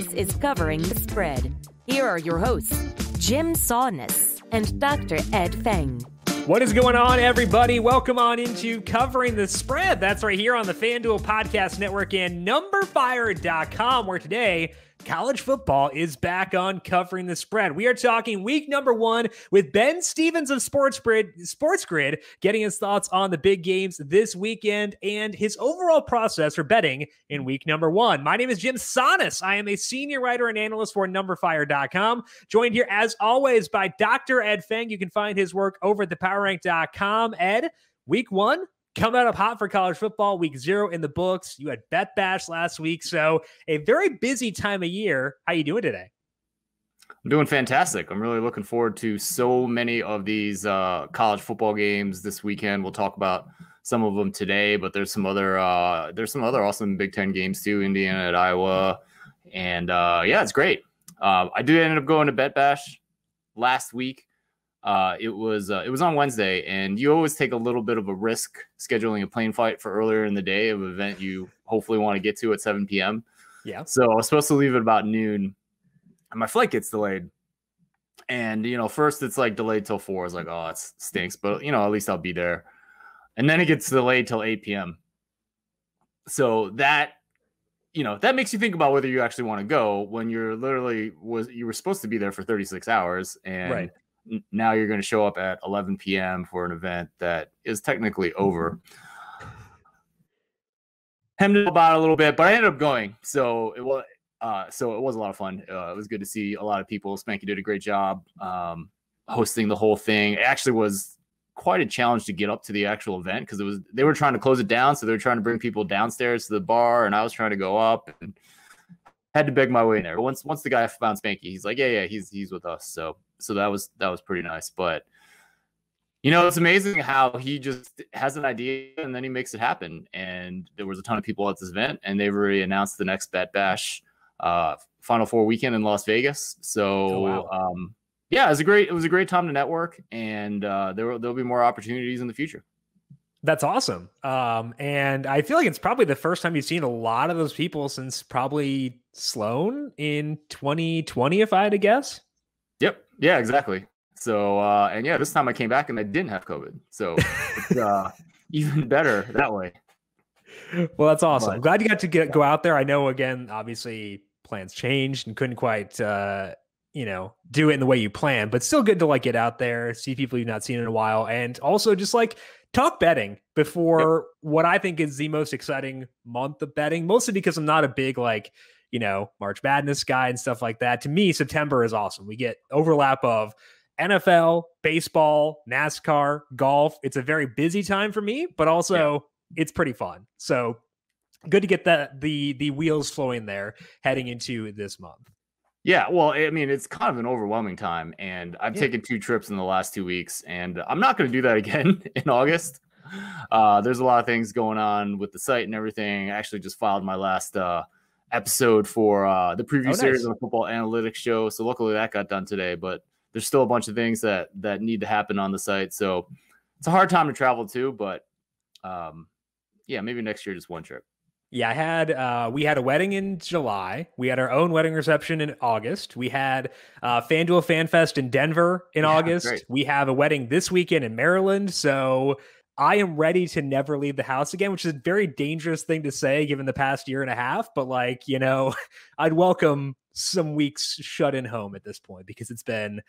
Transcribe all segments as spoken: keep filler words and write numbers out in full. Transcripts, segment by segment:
Vegas is covering the spread. Here are your hosts, Jim Sannes and Doctor Ed Feng. What is going on, everybody? Welcome on into Covering the Spread. That's right here on the FanDuel Podcast Network and number fire dot com, where today college football is back on Covering the Spread. We are talking week number one with Ben Stevens of Sports Grid, Sports Grid getting his thoughts on the big games this weekend and his overall process for betting in week number one. My name is Jim Sannes. I am a senior writer and analyst for number fire dot com. Joined here, as always, by Doctor Ed Feng. You can find his work over at the power rank dot com. Ed, week one, coming out of hot for college football, week zero in the books. You had Bet Bash last week, so a very busy time of year. How you doing today? I'm doing fantastic. I'm really looking forward to so many of these uh, college football games this weekend. We'll talk about some of them today, but there's some other uh, there's some other awesome Big Ten games too. Indiana at Iowa, and uh, yeah, it's great. Uh, I did end up going to Bet Bash last week. Uh, it was uh, it was on Wednesday, and you always take a little bit of a risk scheduling a plane flight for earlier in the day of an event you hopefully want to get to at seven p.m. Yeah. So I was supposed to leave at about noon, and my flight gets delayed. And, you know, first it's like delayed till four. It's like, oh, it stinks, but, you know, at least I'll be there. And then it gets delayed till eight p.m. So that, you know, that makes you think about whether you actually want to go when you're literally was you were supposed to be there for thirty-six hours. And right. Now you're going to show up at eleven p.m. for an event that is technically over. Hemmed about a little bit, but I ended up going. So it was, uh, so it was a lot of fun. Uh, it was good to see a lot of people. Spanky did a great job um, hosting the whole thing. It actually was quite a challenge to get up to the actual event because it was they were trying to close it down, so they were trying to bring people downstairs to the bar, and I was trying to go up and had to beg my way in there. But once once the guy found Spanky, he's like, yeah, yeah, he's he's with us. So. So that was that was pretty nice. But, you know, it's amazing how he just has an idea and then he makes it happen. And there was a ton of people at this event, and they've already announced the next Bet Bash uh, Final Four weekend in Las Vegas. So, oh, wow. um, yeah, it was a great it was a great time to network, and uh, there will there'll be more opportunities in the future. That's awesome. Um, and I feel like it's probably the first time you've seen a lot of those people since probably Sloan in twenty twenty, if I had to guess. Yep. Yeah, exactly. So, uh, and yeah, this time I came back and I didn't have COVID. So it's uh, even better that way. Well, that's awesome. But glad you got to get, go out there. I know, again, obviously plans changed and couldn't quite, uh, you know, do it in the way you plan, but still good to like get out there, see people you've not seen in a while. And also just like talk betting before yep. what I think is the most exciting month of betting, mostly because I'm not a big, like, you know, March Madness guy and stuff like that. To me, September is awesome. We get overlap of N F L, baseball, NASCAR, golf. It's a very busy time for me, but also yeah. it's pretty fun. So good to get the, the, the wheels flowing there heading into this month. Yeah, well, I mean, it's kind of an overwhelming time, and I've yeah. taken two trips in the last two weeks, and I'm not going to do that again in August. Uh, there's a lot of things going on with the site and everything. I actually just filed my last uh, – episode for uh the preview oh, nice. series on the Football Analytics Show, so luckily that got done today, but there's still a bunch of things that that need to happen on the site, so it's a hard time to travel to, but um yeah, maybe next year just one trip. Yeah, I had uh we had a wedding in July, we had our own wedding reception in August, we had uh FanDuel Fan Fest in Denver in yeah, August great. We have a wedding this weekend in Maryland, so I am ready to never leave the house again, which is a very dangerous thing to say given the past year and a half. But like, you know, I'd welcome some weeks shut in home at this point because it's been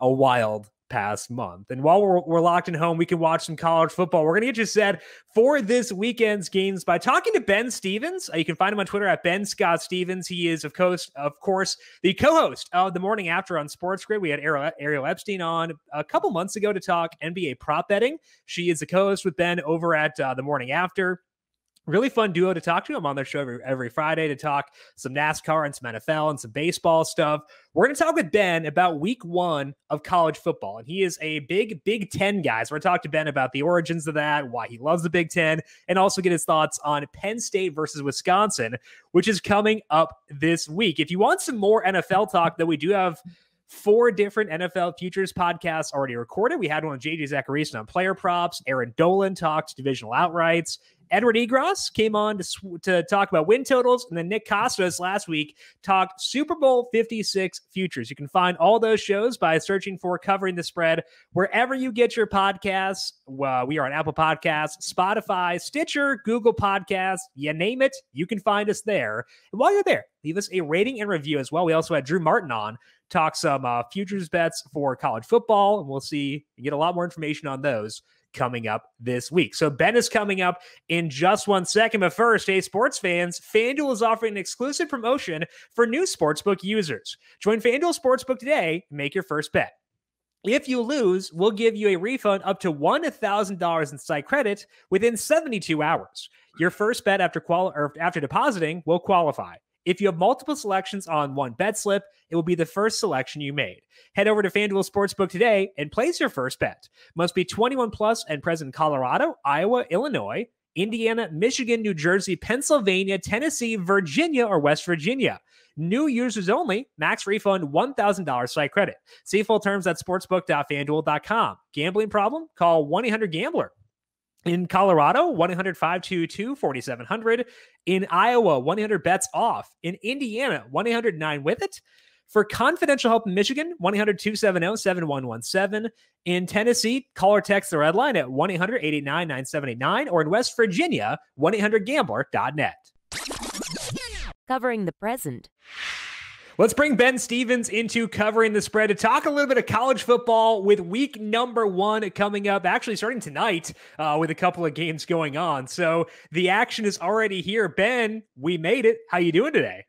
a wild past month. And while we're, we're locked in home, we can watch some college football. We're going to get you set for this weekend's games by talking to Ben Stevens. Uh, you can find him on Twitter at Ben Scott Stevens. He is, of course, of course, the co-host of The Morning After on Sports Grid. We had Ariel, Ariel Epstein on a couple months ago to talk N B A prop betting. She is the co-host with Ben over at uh, The Morning After. Really fun duo to talk to. I'm on their show every, every Friday to talk some NASCAR and some N F L and some baseball stuff. We're going to talk with Ben about week one of college football. And he is a big Big Ten guy. So we're going to talk to Ben about the origins of that, why he loves the Big Ten, and also get his thoughts on Penn State versus Wisconsin, which is coming up this week. If you want some more N F L talk, though, we do have four different N F L futures podcasts already recorded. We had one with J J Zacharyson on player props. Aaron Dolan talked divisional outrights. Edward Egros came on to, sw- to talk about win totals. And then Nick Costas last week talked Super Bowl fifty-six futures. You can find all those shows by searching for Covering the Spread wherever you get your podcasts. Uh, we are on Apple Podcasts, Spotify, Stitcher, Google Podcasts. You name it, you can find us there. And while you're there, leave us a rating and review as well. We also had Drew Martin on, talk some uh, futures bets for college football. And we'll see, you get a lot more information on those coming up this week. So Ben is coming up in just one second. But first, hey, sports fans, FanDuel is offering an exclusive promotion for new sportsbook users. Join FanDuel Sportsbook today and make your first bet. If you lose, we'll give you a refund up to one thousand dollars in site credit within seventy-two hours. Your first bet after quali- or after depositing will qualify. If you have multiple selections on one bet slip, it will be the first selection you made. Head over to FanDuel Sportsbook today and place your first bet. Must be twenty-one plus and present in Colorado, Iowa, Illinois, Indiana, Michigan, New Jersey, Pennsylvania, Tennessee, Virginia, or West Virginia. New users only. Max refund one thousand dollars site credit. See full terms at sportsbook dot fanduel dot com. Gambling problem? Call one eight hundred gambler. In Colorado, one eight hundred, five two two, four seven zero zero. In Iowa, one eight hundred bets off. In Indiana, one eight hundred nine with it. For confidential help in Michigan, one eight hundred, two seven zero, seven one one seven. In Tennessee, call or text the red line at one eight hundred, eight eight nine, nine seven eight nine. Or in West Virginia, one eight hundred gambler dot net. Covering the present. Let's bring Ben Stevens into Covering the Spread to talk a little bit of college football with week number one coming up, actually starting tonight uh, with a couple of games going on. So the action is already here. Ben, we made it. How you doing today?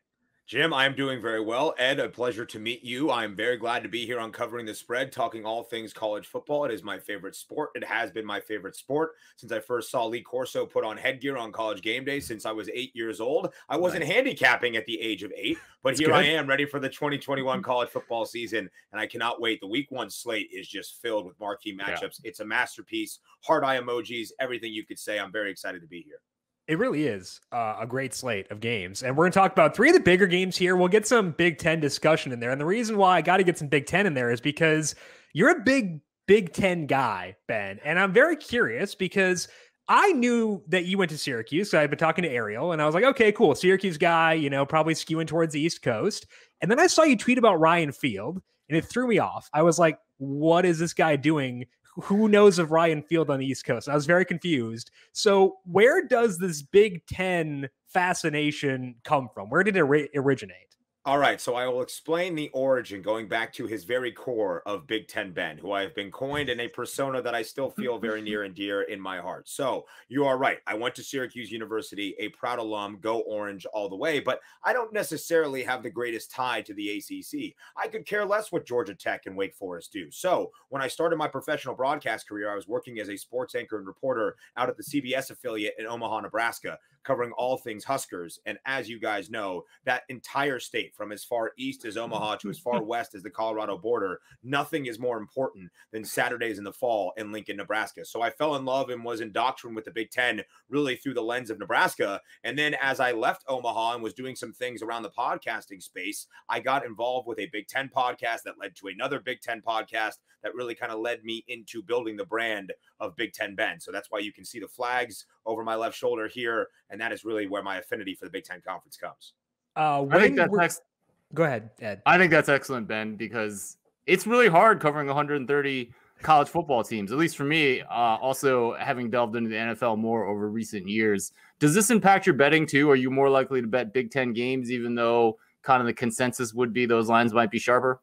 Jim, I'm doing very well. Ed, a pleasure to meet you. I'm very glad to be here on Covering the Spread, talking all things college football. It is my favorite sport. It has been my favorite sport since I first saw Lee Corso put on headgear on College game day since I was eight years old. I wasn't right. handicapping at the age of eight, but That's here good. I am ready for the twenty twenty-one college football season, and I cannot wait. The week one slate is just filled with marquee matchups. Yeah. It's a masterpiece, heart eye emojis, everything you could say. I'm very excited to be here. It really is uh, a great slate of games. And we're going to talk about three of the bigger games here. We'll get some Big Ten discussion in there. And the reason why I got to get some Big Ten in there is because you're a big Big Ten guy, Ben. And I'm very curious because I knew that you went to Syracuse. So I've been talking to Ariel and I was like, okay, cool. Syracuse guy, you know, probably skewing towards the East Coast. And then I saw you tweet about Ryan Field and it threw me off. I was like, what is this guy doing? Who knows of Ryan Field on the East Coast? I was very confused. So where does this Big Ten fascination come from? Where did it ri- originate? All right, so I will explain the origin going back to his very core of Big Ten Ben, who I have been coined in a persona that I still feel very near and dear in my heart. So you are right. I went to Syracuse University, a proud alum, go Orange all the way, but I don't necessarily have the greatest tie to the A C C. I could care less what Georgia Tech and Wake Forest do. So when I started my professional broadcast career, I was working as a sports anchor and reporter out at the C B S affiliate in Omaha, Nebraska, covering all things Huskers. And as you guys know, that entire state, from as far east as Omaha to as far west as the Colorado border, nothing is more important than Saturdays in the fall in Lincoln, Nebraska. So I fell in love and was indoctrinated with the Big Ten really through the lens of Nebraska. And then as I left Omaha and was doing some things around the podcasting space, I got involved with a Big Ten podcast that led to another Big Ten podcast that really kind of led me into building the brand of Big Ten Ben. So that's why you can see the flags over my left shoulder here. And that is really where my affinity for the Big Ten Conference comes. Uh, I think that's ex- Go ahead, Ed. I think that's excellent, Ben, because it's really hard covering one hundred thirty college football teams, at least for me, uh, also having delved into the N F L more over recent years. Does this impact your betting too? Are you more likely to bet Big Ten games, even though kind of the consensus would be those lines might be sharper?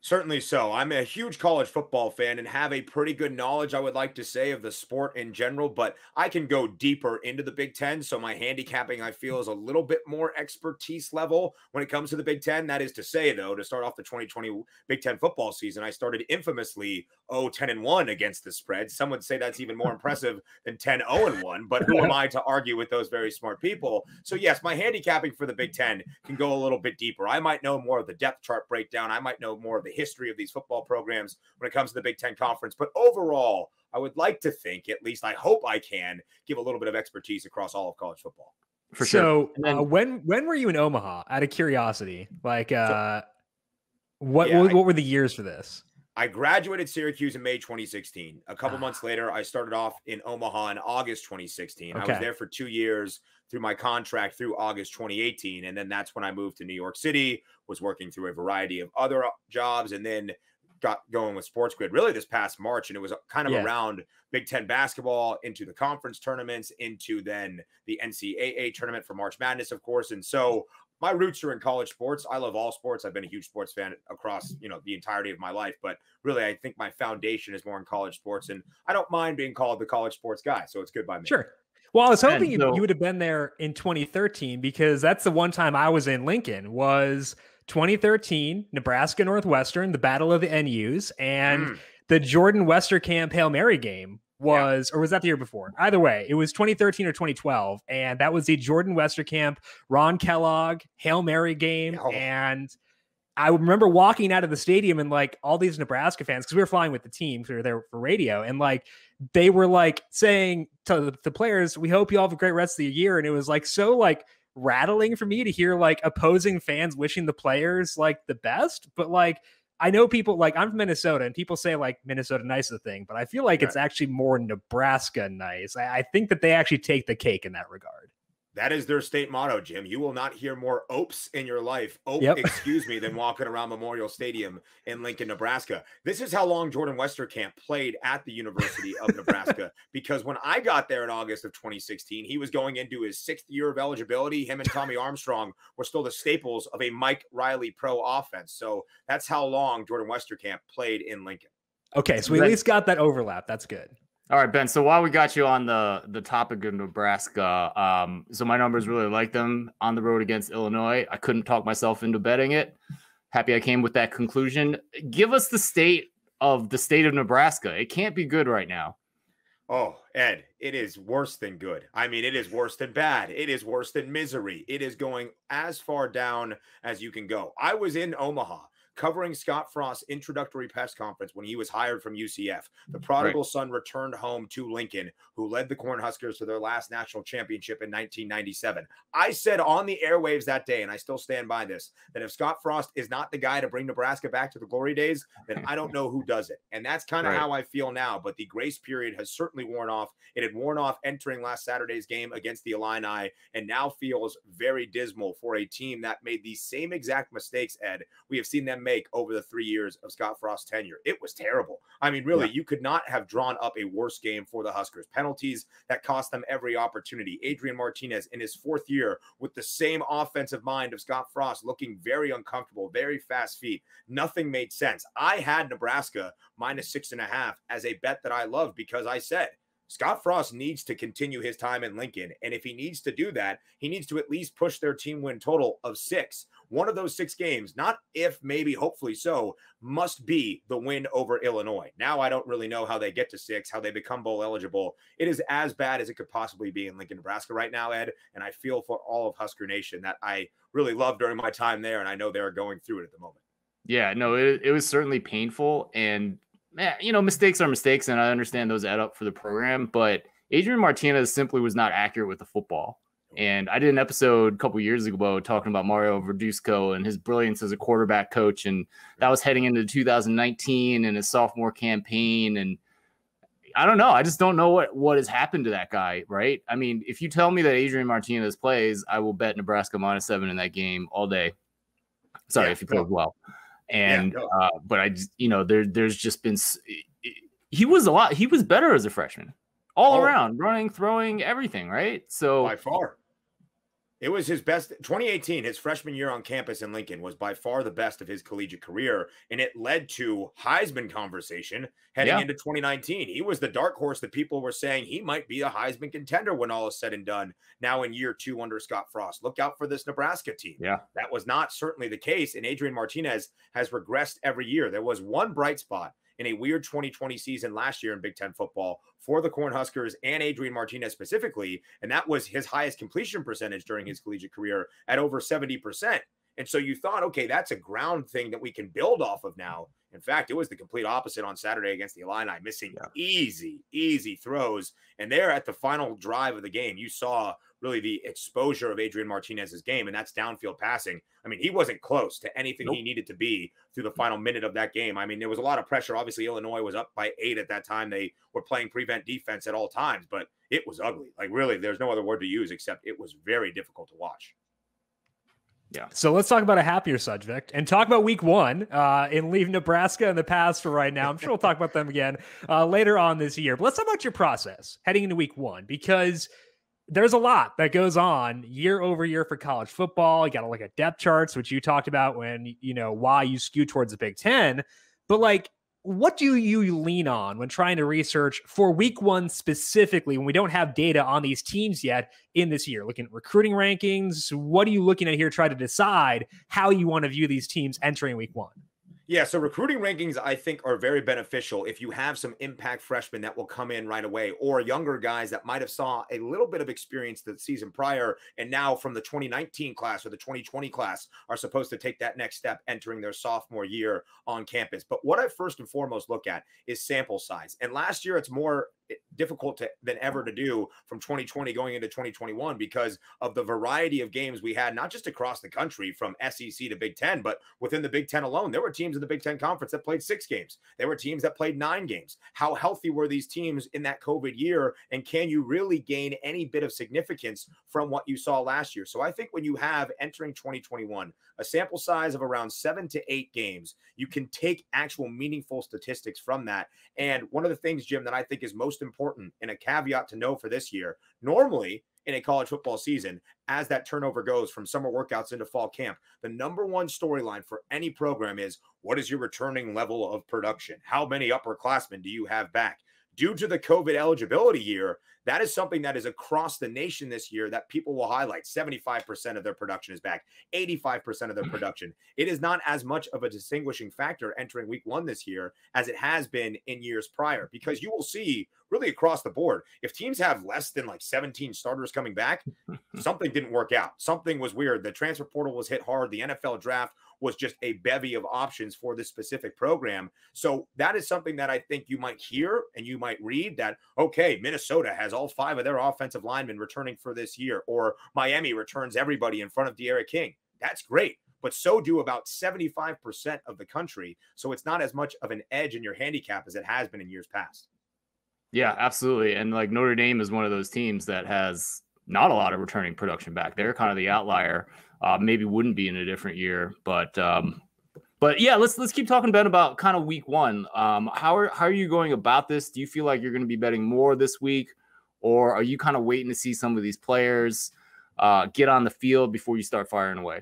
Certainly so. I'm a huge college football fan and have a pretty good knowledge, I would like to say, of the sport in general, but I can go deeper into the Big Ten. So my handicapping, I feel, is a little bit more expertise level when it comes to the Big Ten. That is to say, though, to start off the twenty twenty Big Ten football season, I started infamously oh ten and one against the spread. Some would say that's even more impressive than ten oh and one, but who am I to argue with those very smart people? So yes, my handicapping for the Big Ten can go a little bit deeper. I might know more of the depth chart breakdown. I might know more of the history of these football programs when it comes to the Big Ten Conference. But overall, I would like to think, at least I hope I can, give a little bit of expertise across all of college football. For sure. So then, uh, when when were you in Omaha, out of curiosity? Like, uh, so, What yeah, what, what I, were the years for this? I graduated Syracuse in May twenty sixteen. A couple ah. months later, I started off in Omaha in August twenty sixteen. Okay. I was there for two years through my contract through August twenty eighteen. And then that's when I moved to New York City, was working through a variety of other jobs, and then got going with Sports Grid really this past March. And it was kind of yeah. around Big Ten basketball, into the conference tournaments, into then the N C A A tournament for March Madness, of course. And so my roots are in college sports. I love all sports. I've been a huge sports fan across, you know, the entirety of my life. But really, I think my foundation is more in college sports. And I don't mind being called the college sports guy. So it's good by me. Sure. Well, I was hoping you, so, you would have been there in twenty thirteen, because that's the one time I was in Lincoln, was twenty thirteen, Nebraska Northwestern, the Battle of the N Us, and mm. the Jordan Westerkamp Hail Mary game was, yeah. or was that the year before? Either way, it was twenty thirteen or twenty twelve, and that was the Jordan Westerkamp, Ron Kellogg Hail Mary game, oh. and I remember walking out of the stadium and like all these Nebraska fans, because we were flying with the team, we were there for radio, and like they were like saying to the, the players, "We hope you all have a great rest of the year." And it was like so like rattling for me to hear like opposing fans wishing the players like the best. But like I know people, like I'm from Minnesota, and people say like Minnesota nice is the thing, but I feel like right. it's actually more Nebraska nice. I, I think that they actually take the cake in that regard. That is their state motto, Jim. You will not hear more opes in your life. Ope, yep. excuse me, than walking around Memorial Stadium in Lincoln, Nebraska. This is how long Jordan Westerkamp played at the University of Nebraska, because when I got there in August of twenty sixteen, he was going into his sixth year of eligibility. Him and Tommy Armstrong were still the staples of a Mike Riley pro offense. So that's how long Jordan Westerkamp played in Lincoln. Okay, so we at least got that overlap. That's good. All right, Ben, so while we got you on the, the topic of Nebraska, um, so my numbers really like them on the road against Illinois. I couldn't talk myself into betting it. Happy I came with that conclusion. Give us the state of the state of Nebraska. It can't be good right now. Oh, Ed, it is worse than good. I mean, it is worse than bad. It is worse than misery. It is going as far down as you can go. I was in Omaha covering Scott Frost's introductory press conference when he was hired from U C F. The prodigal right. son returned home to Lincoln, who led the Cornhuskers to their last national championship in nineteen ninety-seven. I said on the airwaves that day, and I still stand by this, that if Scott Frost is not the guy to bring Nebraska back to the glory days, then I don't know who does it. And that's kind of right. how I feel now. But the grace period has certainly worn off. It had worn off entering last Saturday's game against the Illini, and now feels very dismal for a team that made the same exact mistakes, Ed, we have seen them make over the three years of Scott Frost's tenure. It was terrible. I mean, really, yeah. you could not have drawn up a worse game for the Huskers. Penalties that cost them every opportunity. Adrian Martinez in his fourth year with the same offensive mind of Scott Frost, looking very uncomfortable, very fast feet. Nothing made sense. I had Nebraska minus six and a half as a bet that I loved, because I said, Scott Frost needs to continue his time in Lincoln. And if he needs to do that, he needs to at least push their team win total of six. One of those six games, not if, maybe, hopefully so, must be the win over Illinois. Now I don't really know how they get to six, how they become bowl eligible. It is as bad as it could possibly be in Lincoln, Nebraska right now, Ed. And I feel for all of Husker Nation that I really loved during my time there, and I know they're going through it at the moment. Yeah, no, it, it was certainly painful. And, man, you know, mistakes are mistakes, and I understand those add up for the program. But Adrian Martinez simply was not accurate with the football. And I did an episode a couple years ago talking about Mario Verduzco and his brilliance as a quarterback coach. And that was heading into two thousand nineteen and his sophomore campaign. And I don't know. I just don't know what, what has happened to that guy, right? I mean, if you tell me that Adrian Martinez plays, I will bet Nebraska minus seven in that game all day. Sorry, yeah, if he plays no. well. And, yeah, no. uh, but I, you know, there, there's just been, he was a lot, he was better as a freshman. All oh. around, running, throwing, everything, right? So by far, it was his best. twenty eighteen, his freshman year on campus in Lincoln, was by far the best of his collegiate career, and it led to Heisman conversation heading yeah. into twenty nineteen. He was the dark horse that people were saying he might be a Heisman contender when all is said and done. Now in year two under Scott Frost, look out for this Nebraska team. Yeah, that was not certainly the case, and Adrian Martinez has regressed every year. There was one bright spot in a weird twenty twenty season last year in Big Ten football for the Cornhuskers and Adrian Martinez specifically, and that was his highest completion percentage during his collegiate career at over seventy percent. And so you thought, okay, that's a ground thing that we can build off of now. In fact, it was the complete opposite on Saturday against the Illini, missing yeah. easy, easy throws. And there at the final drive of the game, you saw really the exposure of Adrian Martinez's game, and that's downfield passing. I mean, he wasn't close to anything nope. he needed to be through the final minute of that game. I mean, there was a lot of pressure. Obviously, Illinois was up by eight at that time. They were playing prevent defense at all times, but it was ugly. Like, really, there's no other word to use except it was very difficult to watch. Yeah. So let's talk about a happier subject and talk about week one uh, and leave Nebraska in the past for right now. I'm sure we'll talk about them again uh, later on this year. But let's talk about your process heading into week one, because there's a lot that goes on year over year for college football. You got to look at depth charts, which you talked about when, you know, why you skew towards the Big Ten. But like, what do you lean on when trying to research for week one specifically, when we don't have data on these teams yet in this year? Looking at recruiting rankings, what are you looking at here? Try to decide how you want to view these teams entering week one. Yeah, so recruiting rankings, I think, are very beneficial if you have some impact freshmen that will come in right away, or younger guys that might have saw a little bit of experience the season prior, and now from the twenty nineteen class or the twenty twenty class are supposed to take that next step entering their sophomore year on campus. But what I first and foremost look at is sample size. And last year, it's more difficult to, than ever to do from twenty twenty going into twenty twenty-one because of the variety of games we had, not just across the country from S E C to Big Ten, but within the Big Ten alone, there were teams in the Big Ten Conference that played six games. There were teams that played nine games. How healthy were these teams in that COVID year? And can you really gain any bit of significance from what you saw last year? So I think when you have entering twenty twenty-one, a sample size of around seven to eight games, you can take actual meaningful statistics from that. And one of the things, Jim, that I think is most important and a caveat to know for this year, normally in a college football season, as that turnover goes from summer workouts into fall camp, the number one storyline for any program is, what is your returning level of production? How many upperclassmen do you have back? Due to the COVID eligibility year, that is something that is across the nation this year that people will highlight. seventy-five percent of their production is back, eighty-five percent of their production. It is not as much of a distinguishing factor entering week one this year as it has been in years prior, because you will see really across the board, if teams have less than like seventeen starters coming back, something didn't work out. Something was weird. The transfer portal was hit hard. The N F L draft was just a bevy of options for this specific program. So that is something that I think you might hear and you might read that, okay, Minnesota has all five of their offensive linemen returning for this year, or Miami returns everybody in front of De'Ara King. That's great, but so do about seventy-five percent of the country. So it's not as much of an edge in your handicap as it has been in years past. Yeah, absolutely. And like Notre Dame is one of those teams that has not a lot of returning production back. They're kind of the outlier. Uh, maybe wouldn't be in a different year, but um, but yeah, let's let's keep talking, Ben, about kind of week one. Um, how are how are you going about this? Do you feel like you're going to be betting more this week, or are you kind of waiting to see some of these players uh, get on the field before you start firing away?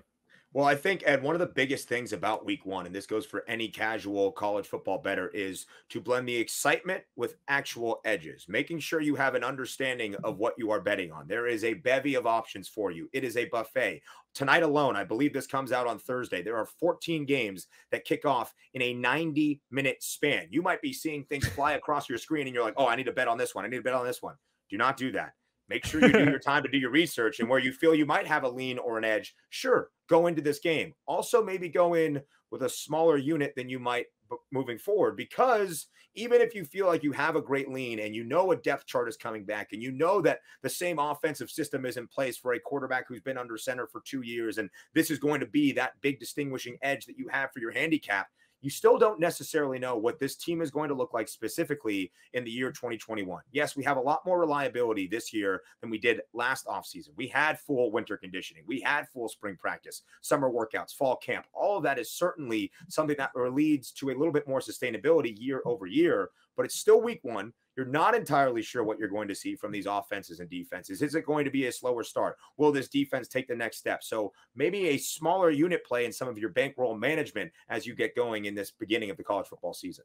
Well, I think, Ed, one of the biggest things about week one, and this goes for any casual college football bettor, is to blend the excitement with actual edges, making sure you have an understanding of what you are betting on. There is a bevy of options for you. It is a buffet. Tonight alone, I believe this comes out on Thursday, there are fourteen games that kick off in a ninety-minute span. You might be seeing things fly across your screen, and you're like, oh, I need to bet on this one. I need to bet on this one. Do not do that. Make sure you do your time to do your research, and where you feel you might have a lean or an edge, sure, go into this game. Also, maybe go in with a smaller unit than you might moving forward, because even if you feel like you have a great lean and you know a depth chart is coming back and you know that the same offensive system is in place for a quarterback who's been under center for two years and this is going to be that big distinguishing edge that you have for your handicap, you still don't necessarily know what this team is going to look like specifically in the year twenty twenty-one. Yes, we have a lot more reliability this year than we did last offseason. We had full winter conditioning. We had full spring practice, summer workouts, fall camp. All of that is certainly something that leads to a little bit more sustainability year over year, but it's still week one. You're not entirely sure what you're going to see from these offenses and defenses. Is it going to be a slower start? Will this defense take the next step? So maybe a smaller unit play in some of your bankroll management as you get going in this beginning of the college football season.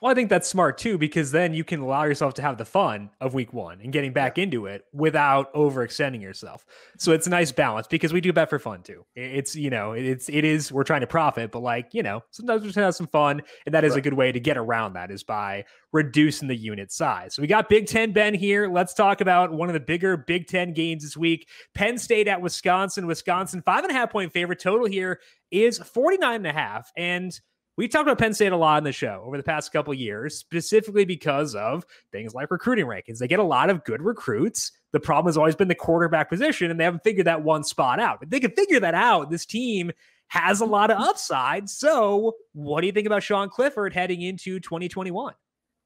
Well, I think that's smart too, because then you can allow yourself to have the fun of week one and getting back yeah. into it without overextending yourself. So it's a nice balance, because we do bet for fun too. It's, you know, it's, it is, we're trying to profit, but like, you know, sometimes we just have some fun, and that is right. a good way to get around that is by reducing the unit size. So we got Big Ten Ben here. Let's talk about one of the bigger Big Ten games this week. Penn State at Wisconsin. Wisconsin, five and a half point favorite. Total here is forty-nine and a half. And we've talked about Penn State a lot on the show over the past couple of years, specifically because of things like recruiting rankings. They get a lot of good recruits. The problem has always been the quarterback position, and they haven't figured that one spot out. If they can figure that out, this team has a lot of upside. So what do you think about Sean Clifford heading into twenty twenty-one?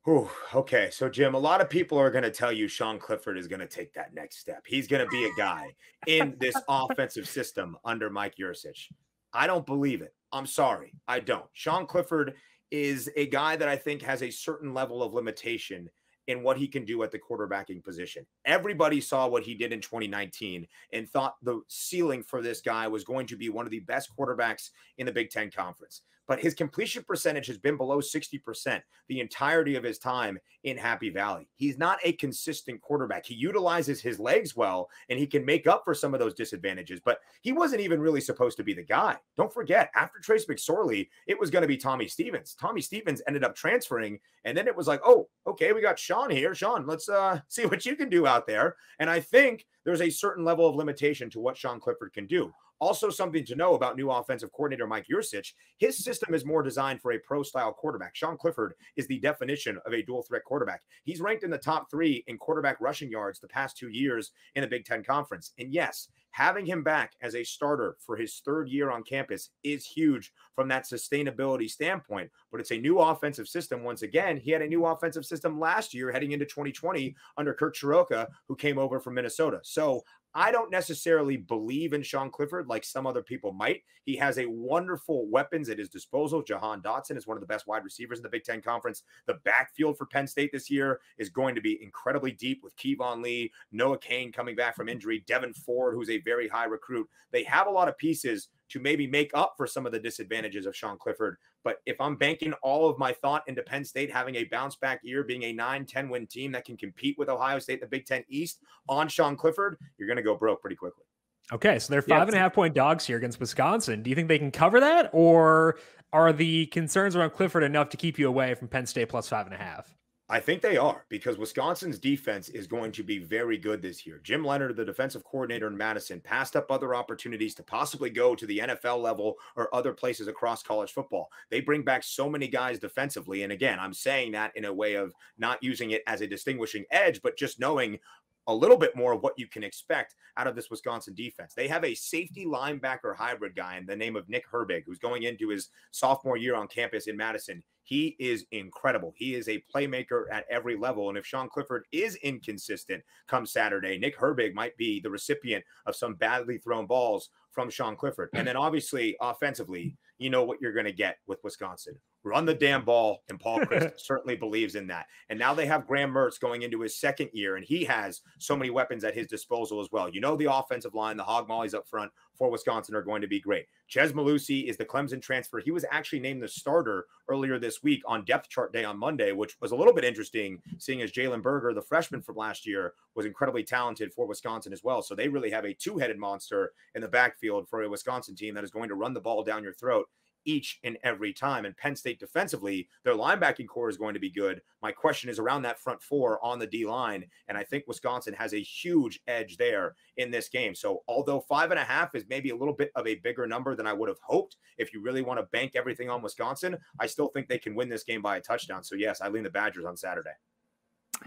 Ooh, okay, so Jim, a lot of people are going to tell you Sean Clifford is going to take that next step. He's going to be a guy in this offensive system under Mike Yurcich. I don't believe it. I'm sorry. I don't. Sean Clifford is a guy that I think has a certain level of limitation in what he can do at the quarterbacking position. Everybody saw what he did in twenty nineteen and thought the ceiling for this guy was going to be one of the best quarterbacks in the Big Ten Conference. But his completion percentage has been below sixty percent the entirety of his time in Happy Valley. He's not a consistent quarterback. He utilizes his legs well, and he can make up for some of those disadvantages. But he wasn't even really supposed to be the guy. Don't forget, after Trace McSorley, it was going to be Tommy Stevens. Tommy Stevens ended up transferring, and then it was like, oh, okay, we got Sean here. Sean, let's uh, see what you can do out there. And I think there's a certain level of limitation to what Sean Clifford can do. Also, something to know about new offensive coordinator Mike Yurcich, his system is more designed for a pro-style quarterback. Sean Clifford is the definition of a dual-threat quarterback. He's ranked in the top three in quarterback rushing yards the past two years in the Big Ten Conference. And yes, having him back as a starter for his third year on campus is huge from that sustainability standpoint, but it's a new offensive system. Once again, he had a new offensive system last year heading into twenty twenty under Kirk Soroka, who came over from Minnesota. So I don't necessarily believe in Sean Clifford like some other people might. He has a wonderful weapons at his disposal. Jahan Dotson is one of the best wide receivers in the Big Ten Conference. The backfield for Penn State this year is going to be incredibly deep with Kevon Lee, Noah Kane coming back from injury, Devin Ford, who's a very high recruit. They have a lot of pieces to maybe make up for some of the disadvantages of Sean Clifford. But if I'm banking all of my thought into Penn State having a bounce back year, being a nine ten win team that can compete with Ohio State in the Big Ten East on Sean Clifford, you're going to go broke pretty quickly. Okay, so they're five yeah, and a half point dogs here against Wisconsin. Do you think they can cover that? Or are the concerns around Clifford enough to keep you away from Penn State plus five and a half? I think they are, because Wisconsin's defense is going to be very good this year. Jim Leonard, the defensive coordinator in Madison, passed up other opportunities to possibly go to the N F L level or other places across college football. They bring back so many guys defensively. And again, I'm saying that in a way of not using it as a distinguishing edge, but just knowing a little bit more of what you can expect out of this Wisconsin defense. They have a safety linebacker hybrid guy in the name of Nick Herbig, who's going into his sophomore year on campus in Madison. He is incredible. He is a playmaker at every level. And if Sean Clifford is inconsistent come Saturday, Nick Herbig might be the recipient of some badly thrown balls from Sean Clifford. And then obviously offensively, you know what you're going to get with Wisconsin. Run the damn ball, and Paul Chryst certainly believes in that. And now they have Graham Mertz going into his second year, and he has so many weapons at his disposal as well. You know the offensive line, the Hog Mollies up front for Wisconsin are going to be great. Ches Malusi is the Clemson transfer. He was actually named the starter earlier this week on depth chart day on Monday, which was a little bit interesting, seeing as Jalen Berger, the freshman from last year, was incredibly talented for Wisconsin as well. So they really have a two-headed monster in the backfield for a Wisconsin team that is going to run the ball down your throat each and every time. And Penn State defensively, their linebacking core is going to be good. My question is around that front four on the D line. And I think Wisconsin has a huge edge there in this game. So although five and a half is maybe a little bit of a bigger number than I would have hoped, if you really want to bank everything on Wisconsin, I still think they can win this game by a touchdown. So yes, I lean the Badgers on Saturday.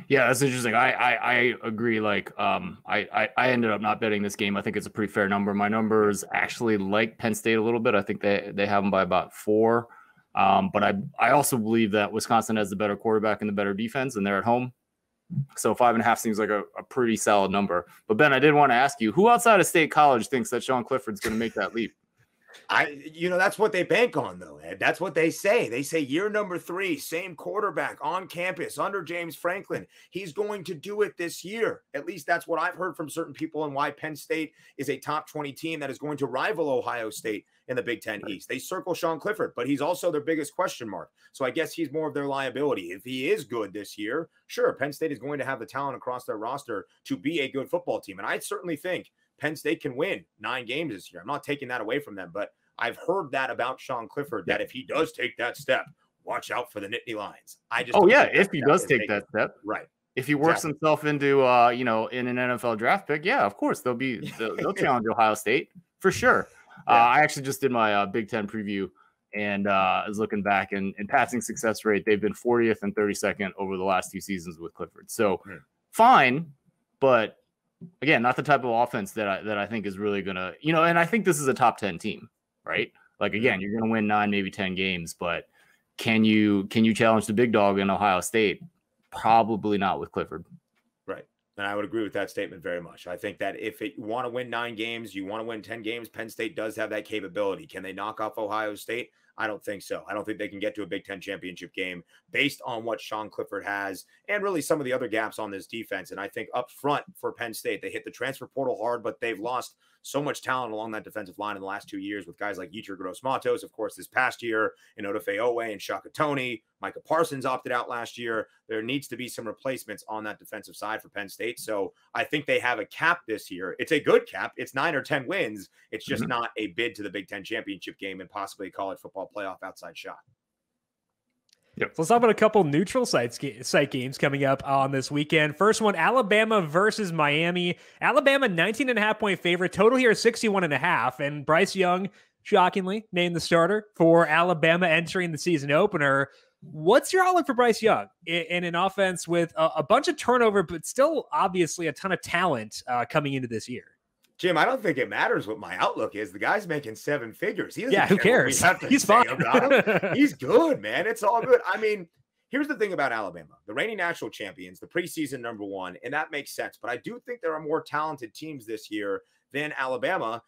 Yeah, that's interesting. I, I, I agree. Like, um, I, I, I ended up not betting this game. I think it's a pretty fair number. My numbers actually like Penn State a little bit. I think they, they have them by about four. Um, but I, I also believe that Wisconsin has the better quarterback and the better defense, and they're at home. So five and a half seems like a, a pretty solid number. But Ben, I did want to ask you, who outside of State College thinks that Sean Clifford's going to make that leap? I, you know, that's what they bank on, though, Ed. That's what they say. They say year number three, same quarterback on campus under James Franklin. He's going to do it this year. At least that's what I've heard from certain people, and why Penn State is a top twenty team that is going to rival Ohio State in the Big Ten East. They circle Sean Clifford, but he's also their biggest question mark. So I guess he's more of their liability. If he is good this year, sure, Penn State is going to have the talent across their roster to be a good football team. And I certainly think Penn State can win nine games this year. I'm not taking that away from them, but I've heard that about Sean Clifford, that if he does take that step, watch out for the Nittany Lions. I just oh yeah, if he does take that step, right? If he works exactly. himself into uh, you know, in an N F L draft pick, yeah, of course they'll be they'll, they'll challenge Ohio State for sure. Yeah. Uh, I actually just did my uh, Big Ten preview, and uh, I was looking back, and in passing success rate, they've been fortieth and thirty-second over the last two seasons with Clifford. So hmm. fine, but again, not the type of offense that I, that I think is really going to, you know, and I think this is a top ten team, right? Like, again, you're going to win nine, maybe ten games, but can you, can you challenge the big dog in Ohio State? Probably not with Clifford. Right. And I would agree with that statement very much. I think that if it, you want to win nine games, you want to win ten games, Penn State does have that capability. Can they knock off Ohio State? I don't think so. I don't think they can get to a Big Ten championship game based on what Sean Clifford has and really some of the other gaps on this defense. And I think up front for Penn State, they hit the transfer portal hard, but they've lost so much talent along that defensive line in the last two years with guys like Yetur Gross-Matos, of course, this past year, and Odafe-Owe and Shaka Toney. Micah Parsons opted out last year. There needs to be some replacements on that defensive side for Penn State. So I think they have a cap this year. It's a good cap. It's nine or ten wins. It's just mm-hmm. not a bid to the Big Ten championship game and possibly a college football playoff outside shot. Yep. So let's talk about a couple neutral site, site games coming up on this weekend. First one, Alabama versus Miami. Alabama, nineteen and a half point favorite. Total here is sixty-one and a half. And Bryce Young, shockingly, named the starter for Alabama entering the season opener. What's your outlook for Bryce Young in, in an offense with a, a bunch of turnover, but still obviously a ton of talent uh, coming into this year? Jim, I don't think it matters what my outlook is. The guy's making seven figures. He doesn't yeah, who care cares? He's fine. About him. He's good, man. It's all good. I mean, here's the thing about Alabama. The reigning national champions, the preseason number one, and that makes sense. But I do think there are more talented teams this year than Alabama.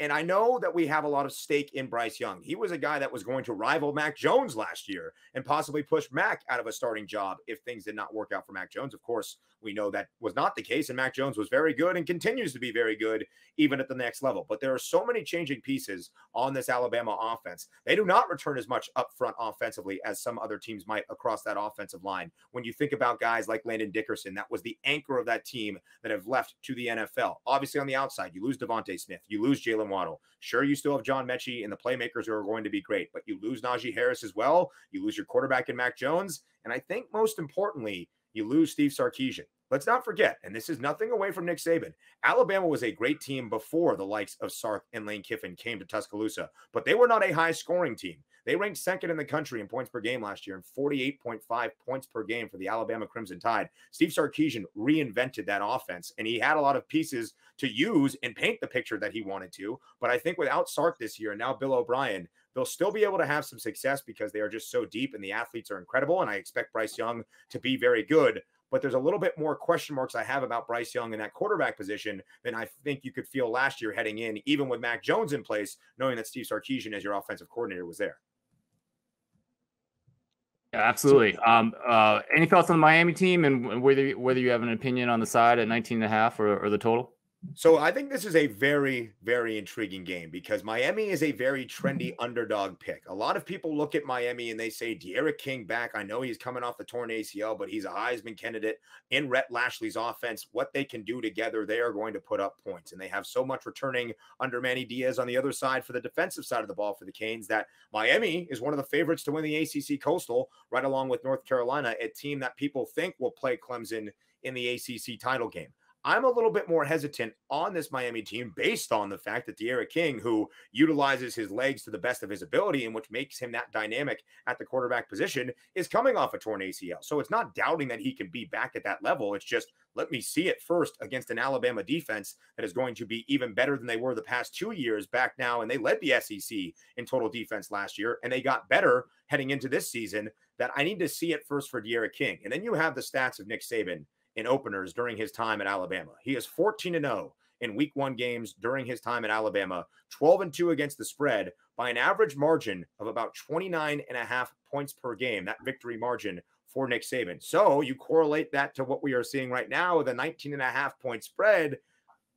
And I know that we have a lot of stake in Bryce Young. He was a guy that was going to rival Mac Jones last year and possibly push Mac out of a starting job if things did not work out for Mac Jones. Of course, we know that was not the case, and Mac Jones was very good and continues to be very good even at the next level. But there are so many changing pieces on this Alabama offense. They do not return as much up front offensively as some other teams might across that offensive line. When you think about guys like Landon Dickerson, that was the anchor of that team that have left to the N F L. Obviously, on the outside, you lose Devontae Smith. You lose Jalen Waddle. Sure, you still have John Mechie and the playmakers who are going to be great, but you lose Najee Harris as well. You lose your quarterback in Mac Jones. And I think most importantly, you lose Steve Sarkisian. Let's not forget, and this is nothing away from Nick Saban, Alabama was a great team before the likes of Sark and Lane Kiffin came to Tuscaloosa, but they were not a high-scoring team. They ranked second in the country in points per game last year and forty-eight point five points per game for the Alabama Crimson Tide. Steve Sarkisian reinvented that offense, and he had a lot of pieces to use and paint the picture that he wanted to. But I think without Sark this year and now Bill O'Brien, they'll still be able to have some success because they are just so deep and the athletes are incredible, and I expect Bryce Young to be very good. But there's a little bit more question marks I have about Bryce Young in that quarterback position than I think you could feel last year heading in, even with Mac Jones in place, knowing that Steve Sarkisian as your offensive coordinator was there. Yeah, absolutely. Um, uh, any thoughts on the Miami team and whether whether you have an opinion on the side at nineteen and a half or, or the total? So I think this is a very, very intriguing game because Miami is a very trendy underdog pick. A lot of people look at Miami and they say, De'Ara King back. I know he's coming off the torn A C L, but he's a Heisman candidate in Rhett Lashley's offense. What they can do together, they are going to put up points. And they have so much returning under Manny Diaz on the other side for the defensive side of the ball for the Canes that Miami is one of the favorites to win the A C C Coastal right along with North Carolina, a team that people think will play Clemson in the A C C title game. I'm a little bit more hesitant on this Miami team based on the fact that De'Ara King, who utilizes his legs to the best of his ability and which makes him that dynamic at the quarterback position, is coming off a torn A C L. So it's not doubting that he can be back at that level. It's just, let me see it first against an Alabama defense that is going to be even better than they were the past two years back now. And they led the S E C in total defense last year, and they got better heading into this season. That I need to see it first for De'Ara King. And then you have the stats of Nick Saban in openers during his time at Alabama. He is fourteen and oh in week one games during his time at Alabama, twelve and two against the spread by an average margin of about twenty-nine and a half points per game, that victory margin for Nick Saban. So you correlate that to what we are seeing right now with a nineteen and a half point spread.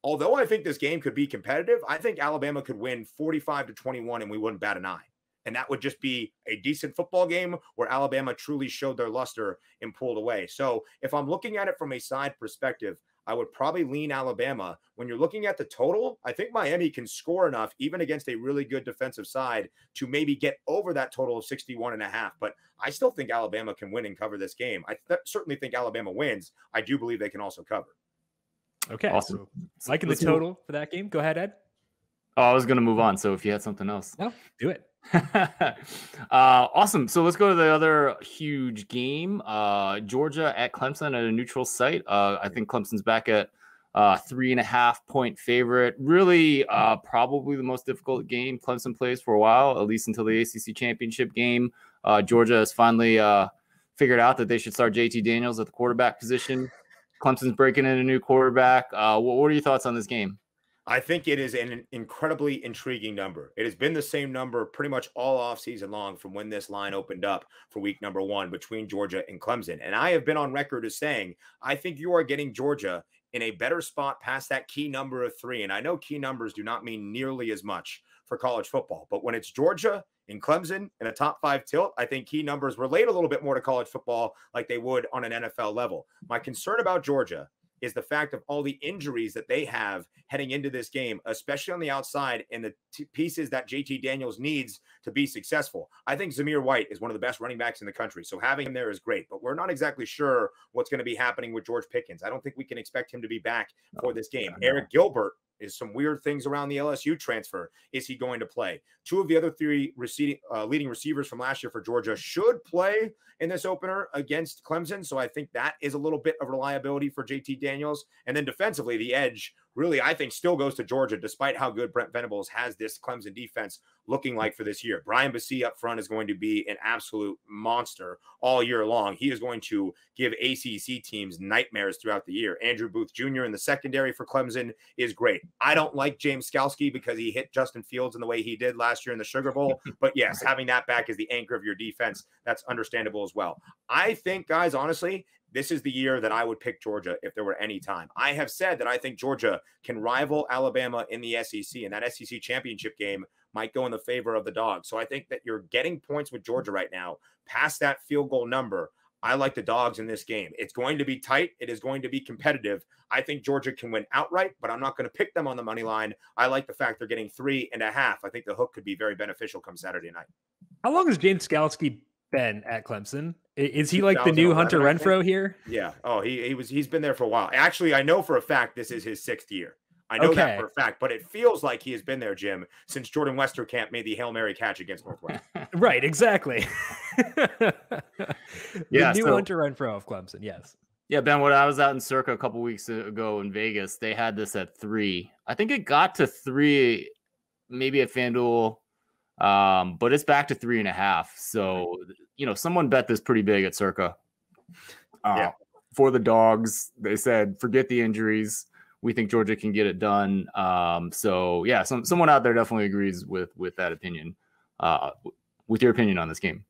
Although I think this game could be competitive, I think Alabama could win forty-five to twenty-one and we wouldn't bat an eye. And that would just be a decent football game where Alabama truly showed their luster and pulled away. So if I'm looking at it from a side perspective, I would probably lean Alabama. When you're looking at the total, I think Miami can score enough, even against a really good defensive side, to maybe get over that total of sixty-one and a half. But I still think Alabama can win and cover this game. I th- certainly think Alabama wins. I do believe they can also cover. Okay. Awesome. So liking the total for that game. Go ahead, Ed. Oh, I was going to move on. So if you had something else. No, do it. uh, awesome. So let's go to the other huge game, uh, Georgia at Clemson at a neutral site. Uh, I think Clemson's back at Uh, three and a half point favorite. Really, uh, probably the most difficult game Clemson plays for a while, at least until the A C C championship game. Uh, Georgia has finally uh, figured out that they should start J T Daniels at the quarterback position. Clemson's breaking in a new quarterback. Uh, what, what are your thoughts on this game? I think it is an incredibly intriguing number. It has been the same number pretty much all offseason long from when this line opened up for week number one between Georgia and Clemson. And I have been on record as saying, I think you are getting Georgia in a better spot past that key number of three. And I know key numbers do not mean nearly as much for college football, but when it's Georgia and Clemson in a top five tilt, I think key numbers relate a little bit more to college football like they would on an N F L level. My concern about Georgia is the fact of all the injuries that they have heading into this game, especially on the outside and the t- pieces that J T Daniels needs to be successful. I think Zamir White is one of the best running backs in the country, so having him there is great, but we're not exactly sure what's going to be happening with George Pickens. I don't think we can expect him to be back no, for this game. Eric Gilbert is some weird things around the L S U transfer. Is he going to play? Two of the other three receiving, uh, leading receivers from last year for Georgia should play in this opener against Clemson. So I think that is a little bit of reliability for J T Daniels. And then defensively, the edge really, I think, still goes to Georgia, despite how good Brent Venables has this Clemson defense looking like for this year. Brian Bassie up front is going to be an absolute monster all year long. He is going to give A C C teams nightmares throughout the year. Andrew Booth Junior in the secondary for Clemson is great. I don't like James Skalski because he hit Justin Fields in the way he did last year in the Sugar Bowl. But yes, having that back is the anchor of your defense. That's understandable as well. I think, guys, honestly, this is the year that I would pick Georgia if there were any time. I have said that I think Georgia can rival Alabama in the S E C, and that S E C championship game might go in the favor of the dogs. So I think that you're getting points with Georgia right now. Past that field goal number, I like the dogs in this game. It's going to be tight. It is going to be competitive. I think Georgia can win outright, but I'm not going to pick them on the money line. I like the fact they're getting three and a half. I think the hook could be very beneficial come Saturday night. How long has James Skalski been at Clemson? Is he like the new Hunter Renfrow here? Yeah. Oh, he he was he's been there for a while. Actually, I know for a fact this is his sixth year. I know okay. that for a fact, but it feels like he has been there, Jim, since Jordan Westerkamp made the Hail Mary catch against Northwest. Right, exactly. the yeah, new so, Hunter Renfrow of Clemson, yes. Yeah, Ben, when I was out in Circa a couple weeks ago in Vegas, they had this at three. I think it got to three, maybe at FanDuel. Um, but it's back to three and a half. So, you know, someone bet this pretty big at Circa uh, yeah. for the dogs. They said, forget the injuries. We think Georgia can get it done. Um, so yeah, some, someone out there definitely agrees with, with that opinion, uh, with your opinion on this game.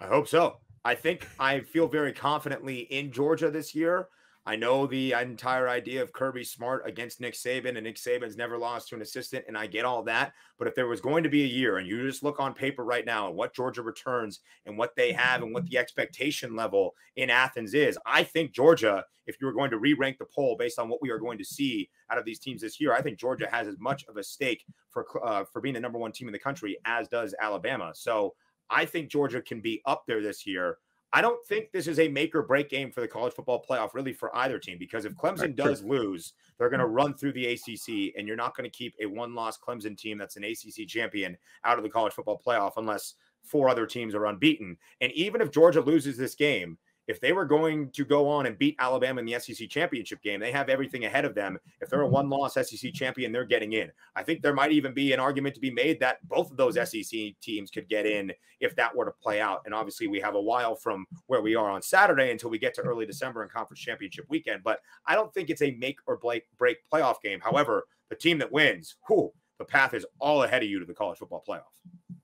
I hope so. I think I feel very confidently in Georgia this year. I know the entire idea of Kirby Smart against Nick Saban, and Nick Saban's never lost to an assistant, and I get all that. But if there was going to be a year, and you just look on paper right now at what Georgia returns and what they have and what the expectation level in Athens is, I think Georgia, if you were going to re-rank the poll based on what we are going to see out of these teams this year, I think Georgia has as much of a stake for, uh, for being the number one team in the country as does Alabama. So I think Georgia can be up there this year. I don't think this is a make or break game for the college football playoff, really, for either team, because if Clemson does lose, they're going to run through the A C C, and you're not going to keep a one-loss Clemson team that's an A C C champion out of the college football playoff unless four other teams are unbeaten. And even if Georgia loses this game, if they were going to go on and beat Alabama in the S E C championship game, they have everything ahead of them. If they're a one-loss S E C champion, they're getting in. I think there might even be an argument to be made that both of those S E C teams could get in if that were to play out. And obviously, we have a while from where we are on Saturday until we get to early December and conference championship weekend. But I don't think it's a make or break playoff game. However, the team that wins, whew, the path is all ahead of you to the college football playoff.